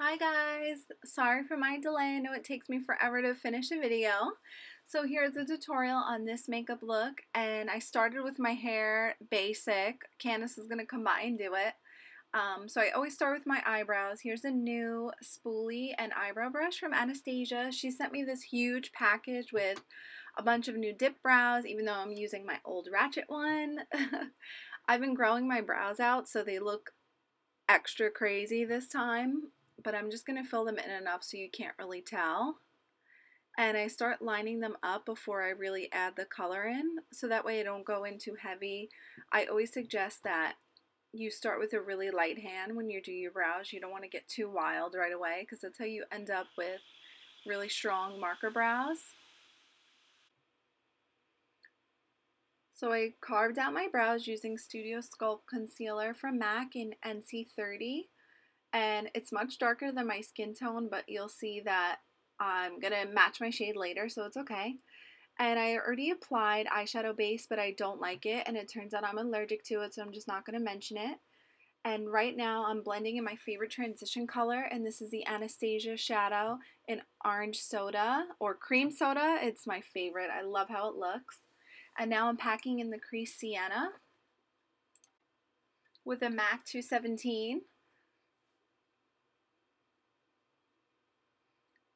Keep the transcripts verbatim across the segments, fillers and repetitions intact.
Hi guys, sorry for my delay. I know it takes me forever to finish a video. So here's a tutorial on this makeup look, and I started with my hair basic. Candace is going to come by and do it. Um, so I always start with my eyebrows. Here's a new spoolie and eyebrow brush from Anastasia. She sent me this huge package with a bunch of new dip brows, even though I'm using my old ratchet one. I've been growing my brows out so they look extra crazy this time, but I'm just going to fill them in enough so you can't really tell. And I start lining them up before I really add the color in, so that way I don't go in too heavy. I always suggest that you start with a really light hand when you do your brows. You don't want to get too wild right away, because that's how you end up with really strong marker brows. So I carved out my brows using Studio Sculpt Concealer from MAC in N C thirty. And it's much darker than my skin tone, but you'll see that I'm going to match my shade later, so it's okay. And I already applied eyeshadow base, but I don't like it, and it turns out I'm allergic to it, so I'm just not going to mention it. And right now I'm blending in my favorite transition color, and this is the Anastasia Shadow in Orange Soda, or Cream Soda. It's my favorite. I love how it looks. And now I'm packing in the crease Sienna with a MAC two seventeen.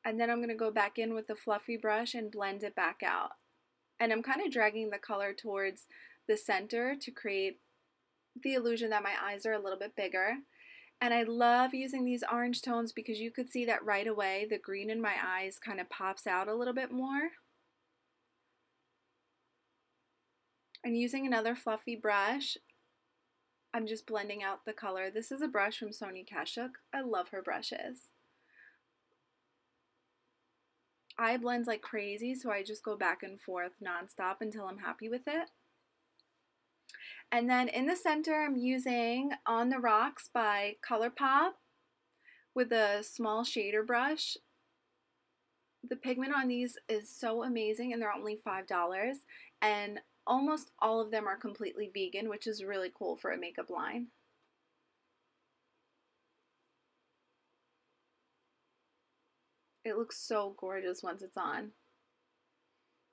And then I'm going to go back in with the fluffy brush and blend it back out. And I'm kind of dragging the color towards the center to create the illusion that my eyes are a little bit bigger. And I love using these orange tones because you could see that right away the green in my eyes kind of pops out a little bit more. And using another fluffy brush, I'm just blending out the color. This is a brush from Sonia Kashuk. I love her brushes. I blend like crazy, so I just go back and forth nonstop until I'm happy with it. And then in the center, I'm using On the Rocks by ColourPop with a small shader brush. The pigment on these is so amazing, and they're only five dollars. And almost all of them are completely vegan, which is really cool for a makeup line. It looks so gorgeous once it's on.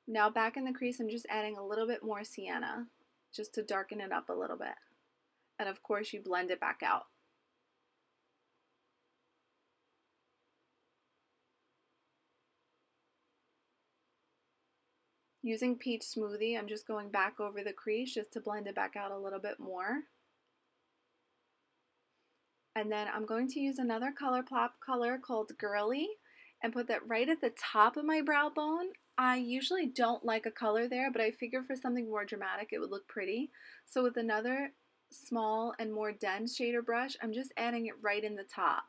Now back in the crease, I'm just adding a little bit more sienna just to darken it up a little bit. And of course, you blend it back out. Using Peach Smoothie, I'm just going back over the crease just to blend it back out a little bit more. And then I'm going to use another ColourPop color called Girly, and put that right at the top of my brow bone. I usually don't like a color there, but I figured for something more dramatic it would look pretty. So with another small and more dense shader brush, I'm just adding it right in the top.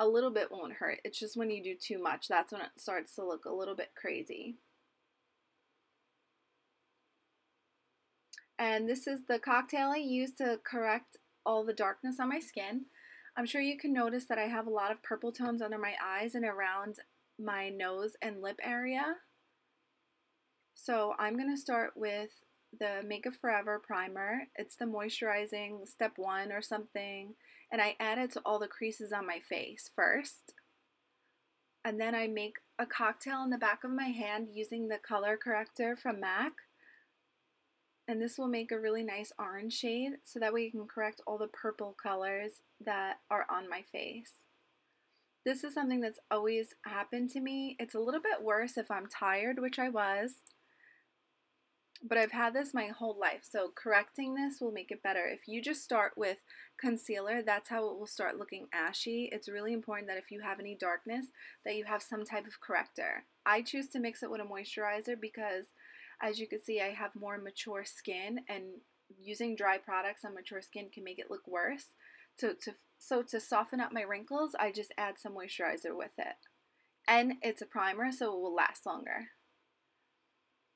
A little bit won't hurt. It's just when you do too much, that's when it starts to look a little bit crazy. And this is the cocktail I use to correct all the darkness on my skin. I'm sure you can notice that I have a lot of purple tones under my eyes and around my nose and lip area. So I'm going to start with the Makeup Forever Primer. It's the moisturizing step one or something. And I add it to all the creases on my face first. And then I make a cocktail in the back of my hand using the color corrector from MAC. And this will make a really nice orange shade, so that way you can correct all the purple colors that are on my face. This is something that's always happened to me. It's a little bit worse if I'm tired, which I was, but I've had this my whole life, so correcting this will make it better. If you just start with concealer, that's how it will start looking ashy. It's really important that if you have any darkness, that you have some type of corrector. I choose to mix it with a moisturizer because, as you can see, I have more mature skin, and using dry products on mature skin can make it look worse. So to, so to soften up my wrinkles, I just add some moisturizer with it. And it's a primer, so it will last longer.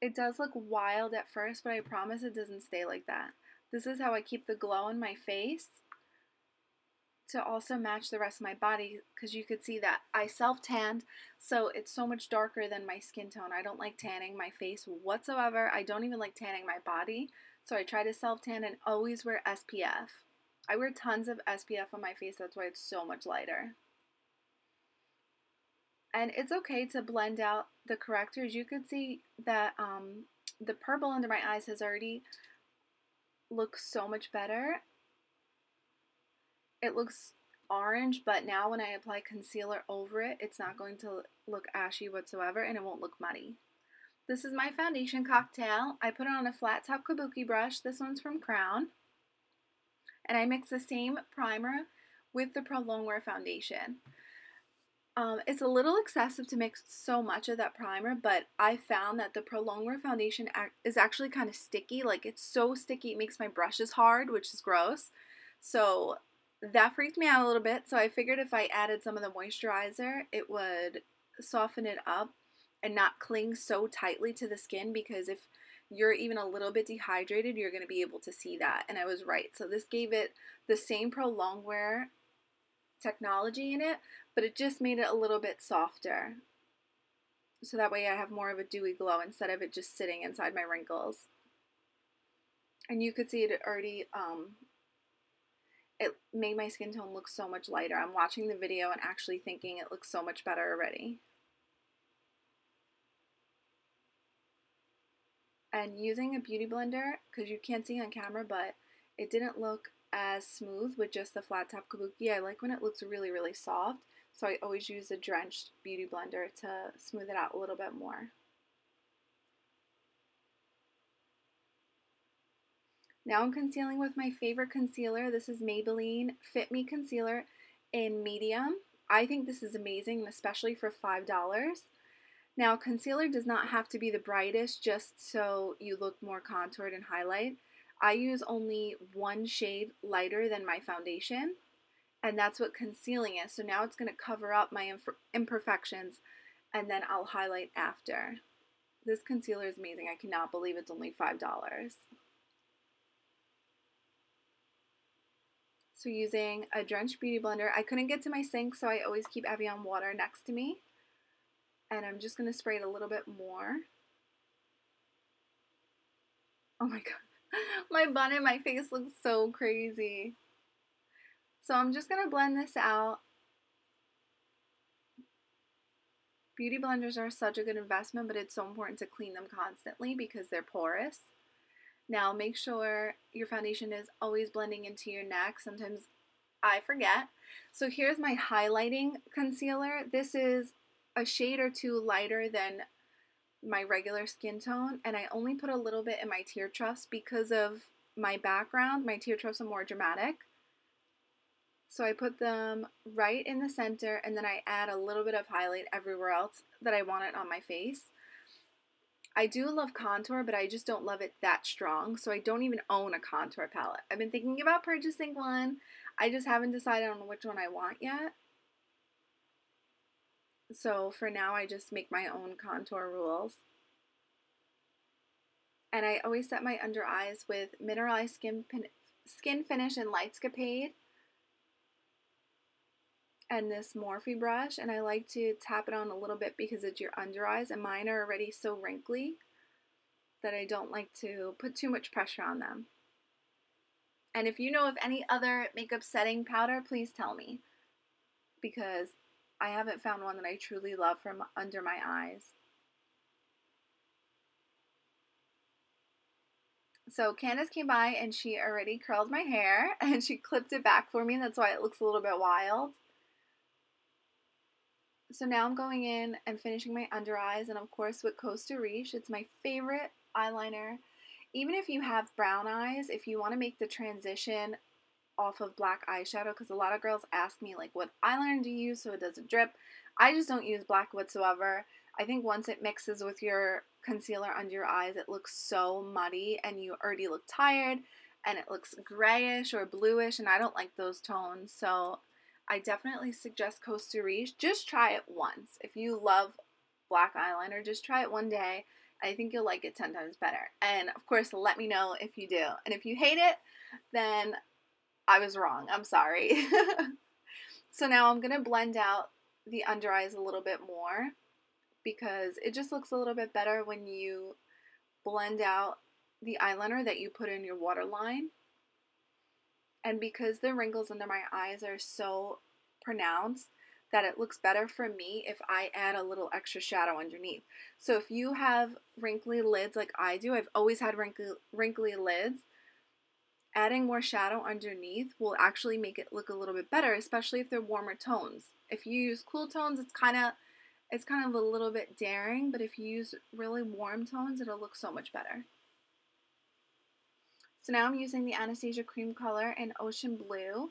It does look wild at first, but I promise it doesn't stay like that. This is how I keep the glow on my face to also match the rest of my body, because you could see that I self-tanned, so it's so much darker than my skin tone. I don't like tanning my face whatsoever. I don't even like tanning my body, so I try to self-tan and always wear S P F. I wear tons of S P F on my face, that's why it's so much lighter. And it's okay to blend out the correctors. You could see that um, the purple under my eyes has already looked so much better. It looks orange, but now when I apply concealer over it, it's not going to look ashy whatsoever, and it won't look muddy. This is my foundation cocktail. I put it on a flat top kabuki brush. This one's from Crown. And I mix the same primer with the Pro Longwear foundation. Um, it's a little excessive to mix so much of that primer, but I found that the Pro Longwear foundation act is actually kind of sticky. Like, it's so sticky it makes my brushes hard, which is gross. So that freaked me out a little bit, so I figured if I added some of the moisturizer, it would soften it up and not cling so tightly to the skin, because if you're even a little bit dehydrated, you're going to be able to see that. And I was right. So this gave it the same Pro Longwear technology in it, but it just made it a little bit softer. So that way I have more of a dewy glow instead of it just sitting inside my wrinkles. And you could see it already, um, it made my skin tone look so much lighter. I'm watching the video and actually thinking it looks so much better already. And using a beauty blender, because you can't see on camera, but it didn't look as smooth with just the flat top kabuki. I like when it looks really, really soft. So I always use a drenched beauty blender to smooth it out a little bit more. Now I'm concealing with my favorite concealer. This is Maybelline Fit Me Concealer in medium. I think this is amazing, especially for five dollars. Now, concealer does not have to be the brightest, just so you look more contoured and highlight. I use only one shade lighter than my foundation, and that's what concealing is. So now it's going to cover up my imperfections, and then I'll highlight after. This concealer is amazing. I cannot believe it's only five dollars. So using a drenched beauty blender, I couldn't get to my sink, so I always keep Evian water next to me. And I'm just going to spray it a little bit more. Oh my god. My bun and my face looks so crazy. So I'm just going to blend this out. Beauty blenders are such a good investment, but it's so important to clean them constantly because they're porous. Now make sure your foundation is always blending into your neck. Sometimes I forget. So here's my highlighting concealer. This is a shade or two lighter than my regular skin tone, and I only put a little bit in my tear troughs because of my background. My tear troughs are more dramatic, so I put them right in the center, and then I add a little bit of highlight everywhere else that I want it on my face. I do love contour, but I just don't love it that strong, so I don't even own a contour palette. I've been thinking about purchasing one. I just haven't decided on which one I want yet. So for now, I just make my own contour rules. And I always set my under eyes with Mineralized Skin, Skin Finish and Light Scapade. And this Morphe brush. And I like to tap it on a little bit because it's your under eyes. And mine are already so wrinkly that I don't like to put too much pressure on them. And if you know of any other makeup setting powder, please tell me. Because I haven't found one that I truly love from under my eyes. So Candace came by and she already curled my hair and she clipped it back for me. That's why it looks a little bit wild. So now I'm going in and finishing my under eyes, and of course with Costa Riche. It's my favorite eyeliner. Even if you have brown eyes, if you want to make the transition off of black eyeshadow, because a lot of girls ask me like what eyeliner do you use so it doesn't drip. I just don't use black whatsoever. I think once it mixes with your concealer under your eyes, it looks so muddy and you already look tired and it looks grayish or bluish, and I don't like those tones. So I definitely suggest Costa Riche. Just try it once. If you love black eyeliner, just try it one day. I think you'll like it ten times better. And of course, let me know if you do. And if you hate it, then I was wrong. I'm sorry. So now I'm going to blend out the under eyes a little bit more because it just looks a little bit better when you blend out the eyeliner that you put in your waterline. And because the wrinkles under my eyes are so pronounced, that it looks better for me if I add a little extra shadow underneath. So if you have wrinkly lids like I do, I've always had wrinkly, wrinkly lids, adding more shadow underneath will actually make it look a little bit better, especially if they're warmer tones. If you use cool tones, it's kind of it's kind of a little bit daring, but if you use really warm tones, it'll look so much better. So now I'm using the Anastasia Cream Color in Ocean Blue,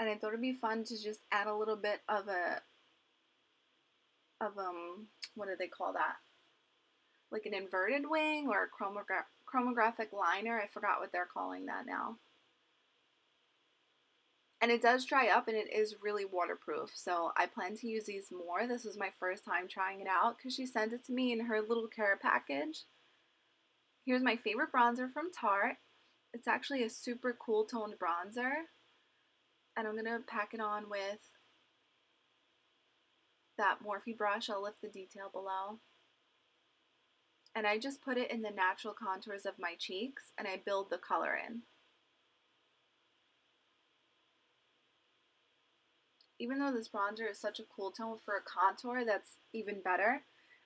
and I thought it'd be fun to just add a little bit of a, of um, what do they call that? Like an inverted wing or a chromogra chromographic liner. I forgot what they're calling that now. And it does dry up, and it is really waterproof, so I plan to use these more. This was my first time trying it out because she sent it to me in her little care package. Here's my favorite bronzer from Tarte. It's actually a super cool toned bronzer, and I'm going to pack it on with that Morphe brush. I'll lift the detail below. And I just put it in the natural contours of my cheeks, and I build the color in. Even though this bronzer is such a cool tone, for a contour, that's even better.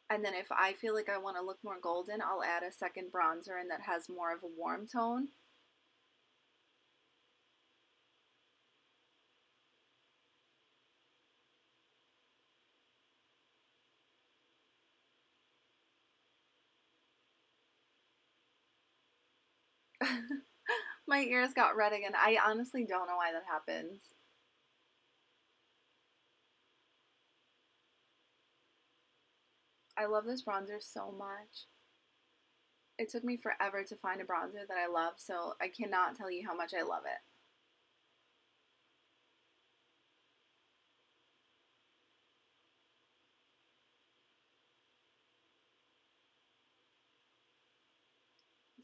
And then if I feel like I want to look more golden, I'll add a second bronzer in that has more of a warm tone. My ears got red again. I honestly don't know why that happens. I love this bronzer so much. It took me forever to find a bronzer that I love, so I cannot tell you how much I love it.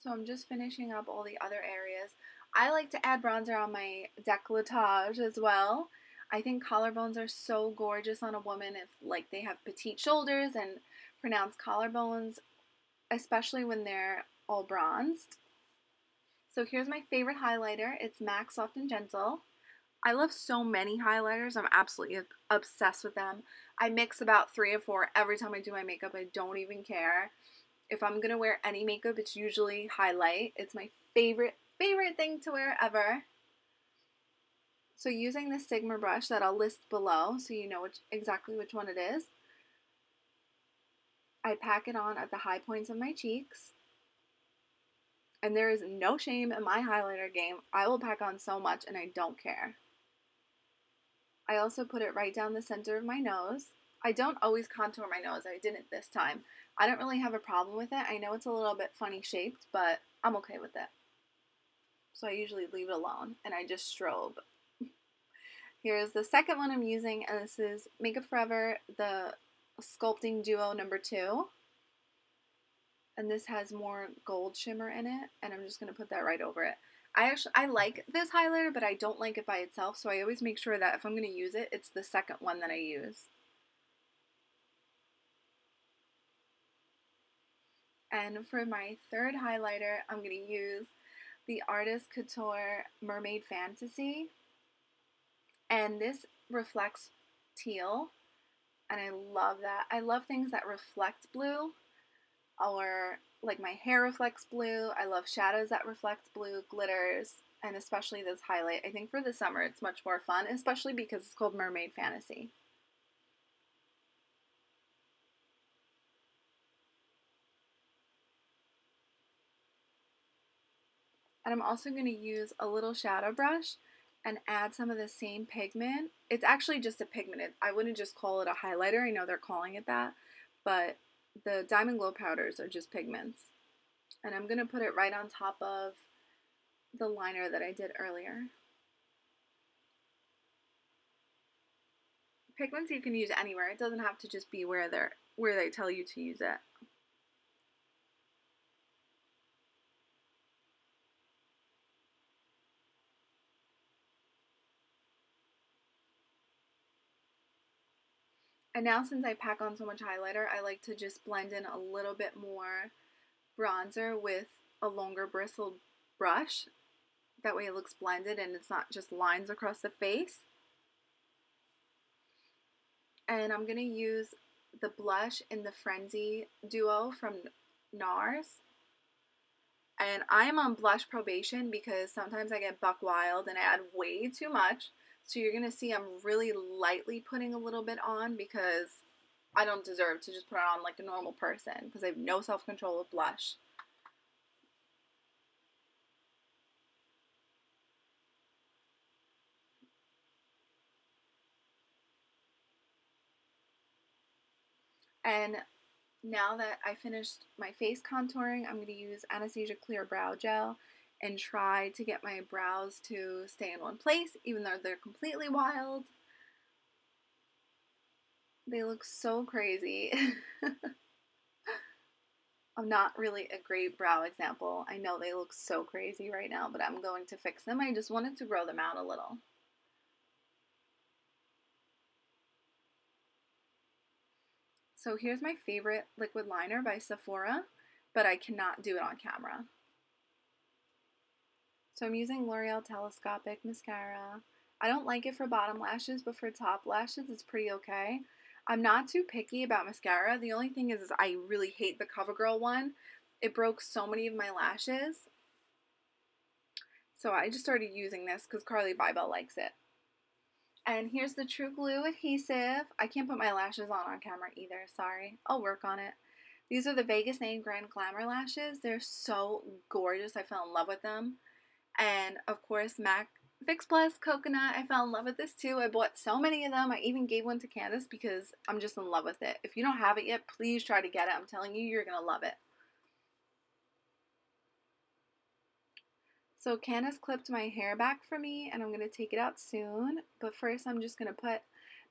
So I'm just finishing up all the other areas. I like to add bronzer on my décolletage as well. I think collarbones are so gorgeous on a woman if like they have petite shoulders and pronounced collarbones, especially when they're all bronzed. So here's my favorite highlighter. It's MAC Soft and Gentle. I love so many highlighters. I'm absolutely obsessed with them. I mix about three or four every time I do my makeup. I don't even care. If I'm going to wear any makeup, it's usually highlight. It's my favorite, favorite thing to wear ever. So using the Sigma brush that I'll list below so you know which, exactly which one it is, I pack it on at the high points of my cheeks. And there is no shame in my highlighter game. I will pack on so much and I don't care. I also put it right down the center of my nose. I don't always contour my nose. I didn't this time. I don't really have a problem with it. I know it's a little bit funny shaped, but I'm okay with it. So I usually leave it alone and I just strobe. Here's the second one I'm using, and this is Makeup Forever, the Sculpting Duo number two. And this has more gold shimmer in it, and I'm just going to put that right over it. I actually I like this highlighter, but I don't like it by itself, so I always make sure that if I'm going to use it, it's the second one that I use. And for my third highlighter, I'm going to use the Artist Couture Mermaid Fantasy. And this reflects teal, and I love that. I love things that reflect blue, or like my hair reflects blue. I love shadows that reflect blue, glitters, and especially this highlight. I think for the summer it's much more fun, especially because it's called Mermaid Fantasy. And I'm also going to use a little shadow brush and add some of the same pigment. It's actually just a pigment. I wouldn't just call it a highlighter. I know they're calling it that, but the Diamond Glow Powders are just pigments. And I'm going to put it right on top of the liner that I did earlier. Pigments you can use anywhere. It doesn't have to just be where they're, where they tell you to use it. And now since I pack on so much highlighter, I like to just blend in a little bit more bronzer with a longer bristled brush. That way it looks blended and it's not just lines across the face. and I'm going to use the blush in the Frenzy Duo from NARS. And I am on blush probation because sometimes I get buck wild and I add way too much. So you're going to see I'm really lightly putting a little bit on because I don't deserve to just put it on like a normal person because I have no self-control with blush. And now that I finished my face contouring, I'm going to use Anastasia Clear Brow Gel and try to get my brows to stay in one place, even though they're completely wild. They look so crazy. I'm not really a great brow example. I know they look so crazy right now, but I'm going to fix them. I just wanted to grow them out a little. So here's my favorite liquid liner by Sephora, but I cannot do it on camera. So I'm using L'Oreal Telescopic Mascara. I don't like it for bottom lashes, but for top lashes it's pretty okay. I'm not too picky about mascara. The only thing is, is I really hate the CoverGirl one. It broke so many of my lashes. So I just started using this because Carly Bybell likes it. And here's the True Glue Adhesive. I can't put my lashes on on camera either, sorry. I'll work on it. These are the Vegas Name Grand Glamour lashes. They're so gorgeous. I fell in love with them. And, of course, MAC Fix Plus Coconut. I fell in love with this, too. I bought so many of them. I even gave one to Candace because I'm just in love with it. If you don't have it yet, please try to get it. I'm telling you, you're going to love it. So Candace clipped my hair back for me, and I'm going to take it out soon. But first, I'm just going to put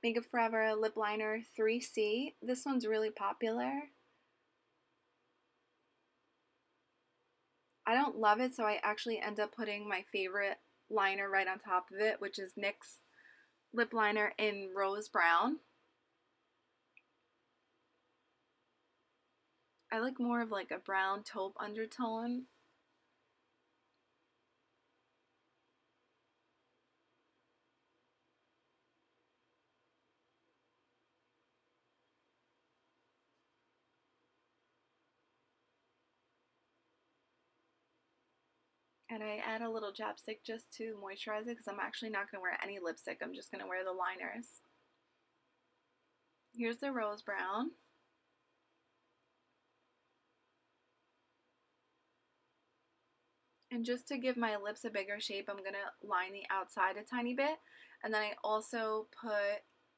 Makeup Forever Lip Liner three C. This one's really popular. I don't love it, so I actually end up putting my favorite liner right on top of it, which is NYX Lip Liner in Rose Brown. I like more of like a brown taupe undertone. And I add a little chapstick just to moisturize it because I'm actually not going to wear any lipstick. I'm just going to wear the liners. Here's the Rose Brown. And just to give my lips a bigger shape, I'm going to line the outside a tiny bit. And then I also put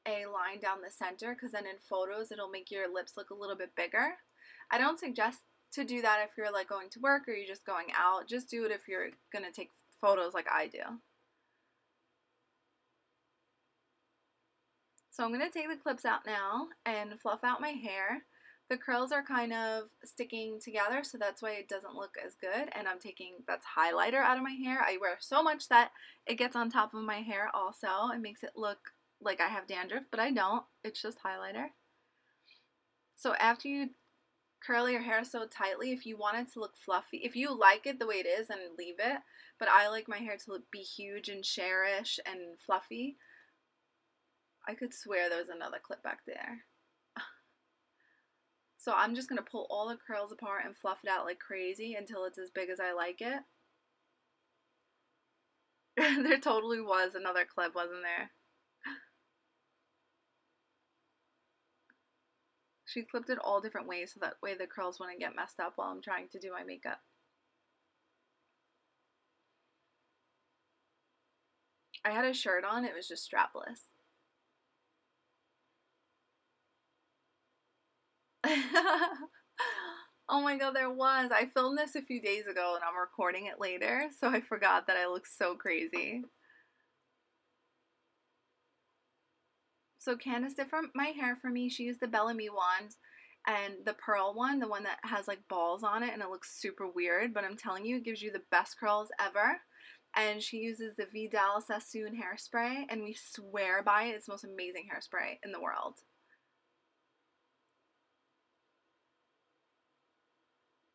a line down the center because then in photos it'll make your lips look a little bit bigger. I don't suggest to do that if you're like going to work or you're just going out. Just do it if you're gonna take photos like I do. So I'm gonna take the clips out now and fluff out my hair. The curls are kind of sticking together, so that's why it doesn't look as good, and I'm taking that's highlighter out of my hair. I wear so much that it gets on top of my hair also. It makes it look like I have dandruff, but I don't. It's just highlighter. So after you curl your hair so tightly, if you want it to look fluffy, if you like it the way it is, then leave it. But I like my hair to look, be huge and cherish and fluffy. I could swear there was another clip back there. So I'm just going to pull all the curls apart and fluff it out like crazy until it's as big as I like it. There totally was another clip, wasn't there? She clipped it all different ways so that way the curls wouldn't get messed up while I'm trying to do my makeup. I had a shirt on, it was just strapless. Oh my god, there was. I filmed this a few days ago and I'm recording it later, so I forgot that I look so crazy. So Candace did from my hair for me. She used the Bellamy ones and the pearl one, the one that has like balls on it and it looks super weird, but I'm telling you, it gives you the best curls ever. And she uses the Vidal Sassoon hairspray, and we swear by it. It's the most amazing hairspray in the world.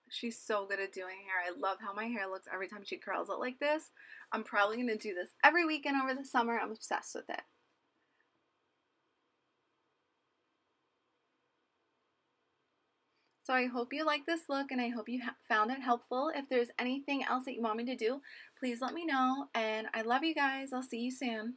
She's so good at doing hair. I love how my hair looks every time she curls it like this. I'm probably going to do this every weekend over the summer. I'm obsessed with it. So I hope you like this look and I hope you found it helpful. If there's anything else that you want me to do, please let me know. And I love you guys. I'll see you soon.